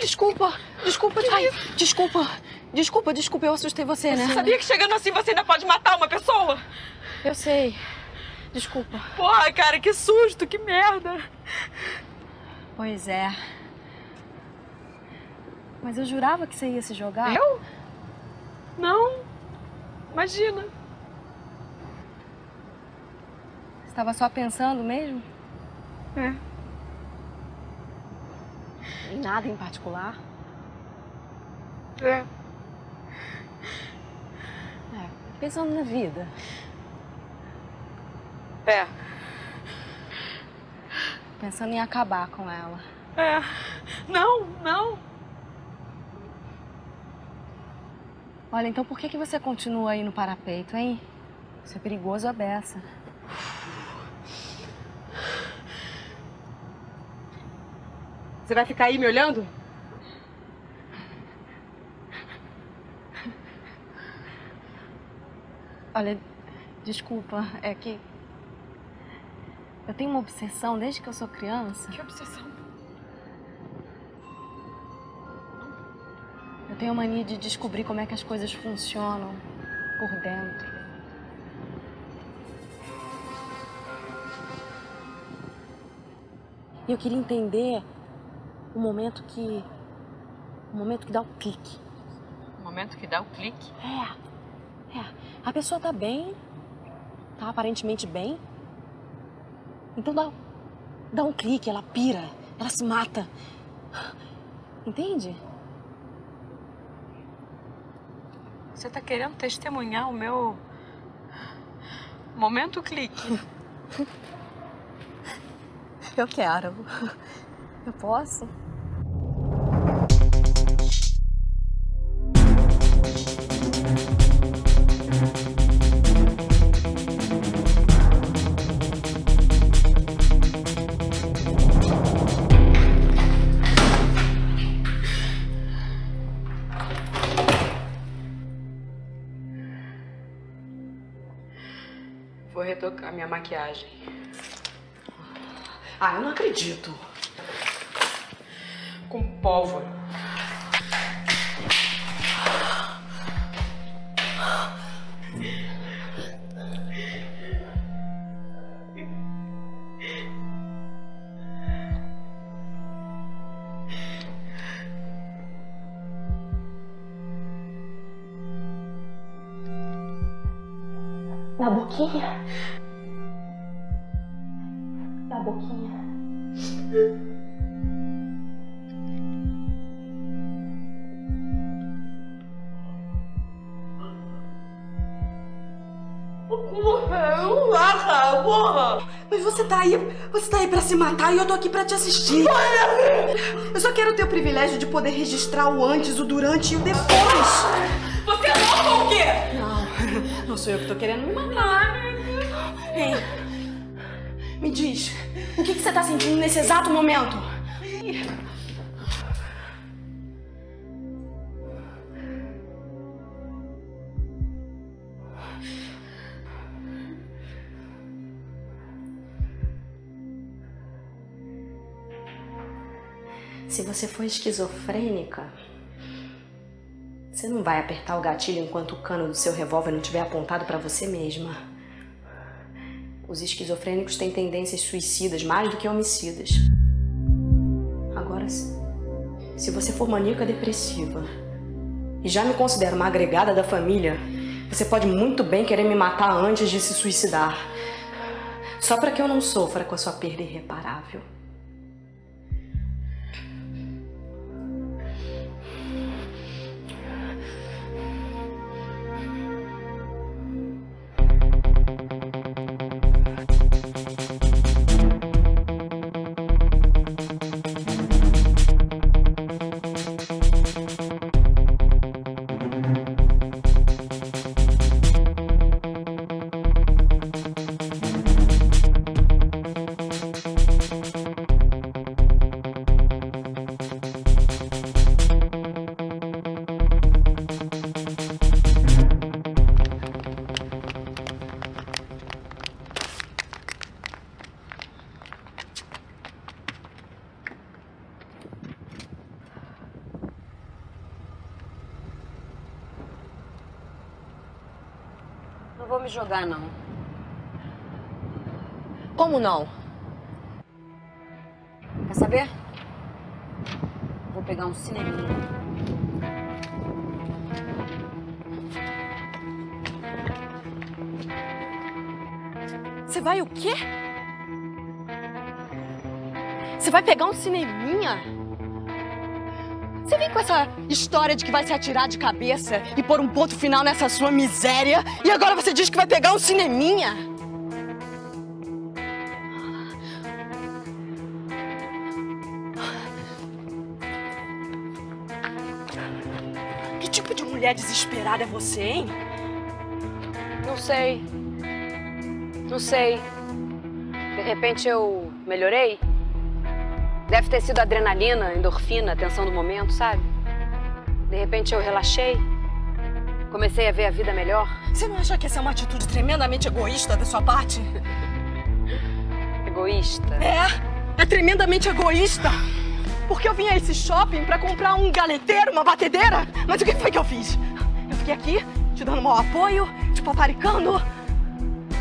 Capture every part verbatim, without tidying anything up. Desculpa, desculpa, ai, desculpa, desculpa, desculpa, eu assustei você, né? Você sabia que chegando assim você ainda pode matar uma pessoa? Eu sei, desculpa. Porra, cara, que susto, que merda. Pois é. Mas eu jurava que você ia se jogar. Eu? Não, imagina. Você estava só pensando mesmo? É. E nada em particular? É. É, pensando na vida. É. Pensando em acabar com ela. É. Não, não. Olha, então por que que você continua aí no parapeito, hein? Isso é perigoso a beça. Você vai ficar aí me olhando? Olha, desculpa, é que eu tenho uma obsessão desde que eu sou criança. Que obsessão? Eu tenho a mania de descobrir como é que as coisas funcionam por dentro. E eu queria entender o momento que... o momento que dá o clique. O momento que dá o clique? É. É. A pessoa tá bem, tá aparentemente bem. Então dá, dá um clique, ela pira, ela se mata. Entende? Você tá querendo testemunhar o meu... momento clique? Eu quero. Eu posso? Vou retocar minha maquiagem. Ah, eu não acredito. Com pólvora. Na boquinha. Na boquinha. Mas você tá aí, você tá aí pra se matar e eu tô aqui pra te assistir. Eu só quero ter o privilégio de poder registrar o antes, o durante e o depois. Você é louca ou o quê? Não, não sou eu que tô querendo me matar. Ei, me diz, o que que você tá sentindo nesse exato momento? Se você for esquizofrênica, você não vai apertar o gatilho enquanto o cano do seu revólver não estiver apontado para você mesma. Os esquizofrênicos têm tendências suicidas mais do que homicidas. Agora, se você for maníaca depressiva e já me considera uma agregada da família, você pode muito bem querer me matar antes de se suicidar. Só para que eu não sofra com a sua perda irreparável. vou me jogar, não. Como não? Quer saber? Vou pegar um cineminha. Você vai o quê? Você vai pegar um cineminha? Você vem com essa história de que vai se atirar de cabeça e pôr um ponto final nessa sua miséria e agora você diz que vai pegar um cineminha? Que tipo de mulher desesperada é você, hein? Não sei. Não sei. De repente eu melhorei? Deve ter sido adrenalina, endorfina, a tensão do momento, sabe? De repente eu relaxei, comecei a ver a vida melhor. Você não acha que essa é uma atitude tremendamente egoísta da sua parte? Egoísta? É, é tremendamente egoísta. Porque eu vim a esse shopping pra comprar um galeteiro, uma batedeira, mas o que foi que eu fiz? Eu fiquei aqui, te dando mau apoio, te paparicando,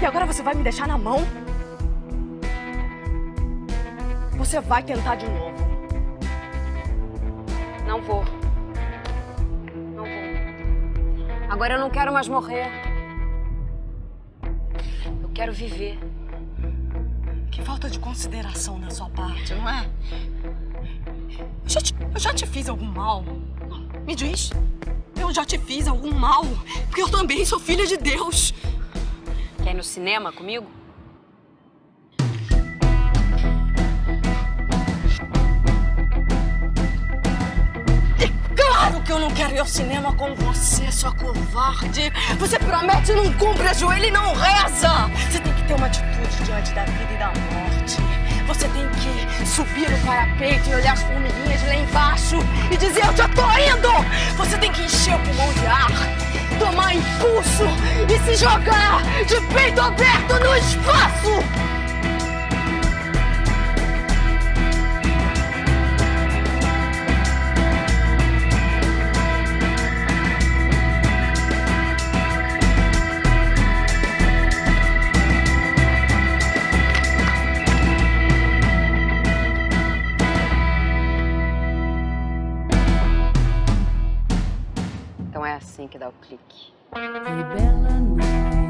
e agora você vai me deixar na mão? Você vai tentar de novo. Não vou. Não vou. Agora eu não quero mais morrer. Eu quero viver. Que falta de consideração na sua parte, não é? Eu já te, eu já te fiz algum mal? Me diz. Eu já te fiz algum mal? Porque eu também sou filha de Deus. Quer ir no cinema comigo? Que eu não quero ir ao cinema com você, sua covarde. Você promete e não cumpre, ajoelha e não reza. Você tem que ter uma atitude diante da vida e da morte. Você tem que subir no parapeito e olhar as formiguinhas lá embaixo e dizer, eu já tô indo. Você tem que encher o pulmão de ar, tomar impulso e se jogar de peito aberto no espaço. Então é assim que dá o clique. Que bela noite.